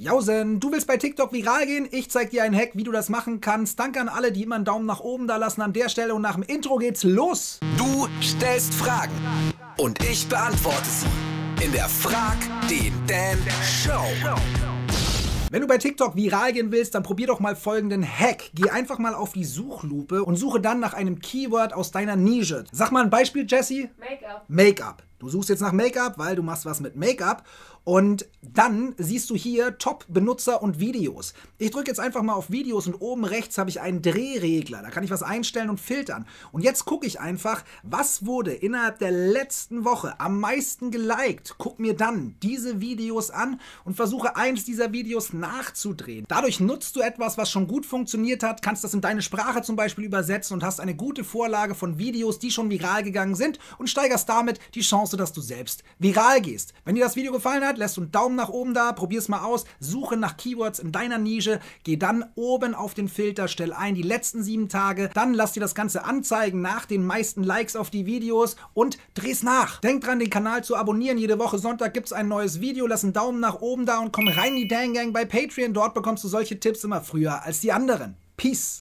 Jausen, du willst bei TikTok viral gehen? Ich zeig dir einen Hack, wie du das machen kannst. Danke an alle, die immer einen Daumen nach oben da lassen an der Stelle. Und nach dem Intro geht's los. Du stellst Fragen und ich beantworte sie in der Frag den Dan Show. Wenn du bei TikTok viral gehen willst, dann probier doch mal folgenden Hack. Geh einfach mal auf die Suchlupe und suche dann nach einem Keyword aus deiner Nische. Sag mal ein Beispiel, Jesse. Make-up. Make-up. Du suchst jetzt nach Make-up, weil du machst was mit Make-up und dann siehst du hier Top-Benutzer und Videos. Ich drücke jetzt einfach mal auf Videos und oben rechts habe ich einen Drehregler. Da kann ich was einstellen und filtern. Und jetzt gucke ich einfach, was wurde innerhalb der letzten Woche am meisten geliked. Guck mir dann diese Videos an und versuche eins dieser Videos nachzudrehen. Dadurch nutzt du etwas, was schon gut funktioniert hat, kannst das in deine Sprache zum Beispiel übersetzen und hast eine gute Vorlage von Videos, die schon viral gegangen sind und steigerst damit die Chance, dass du selbst viral gehst. Wenn dir das Video gefallen hat, lässt du einen Daumen nach oben da, probier's mal aus, suche nach Keywords in deiner Nische, geh dann oben auf den Filter, stell ein die letzten 7 Tage, dann lass dir das Ganze anzeigen nach den meisten Likes auf die Videos und dreh's nach. Denk dran, den Kanal zu abonnieren, jede Woche Sonntag gibt's ein neues Video, lass einen Daumen nach oben da und komm rein in die Dan Gang bei Patreon, dort bekommst du solche Tipps immer früher als die anderen. Peace!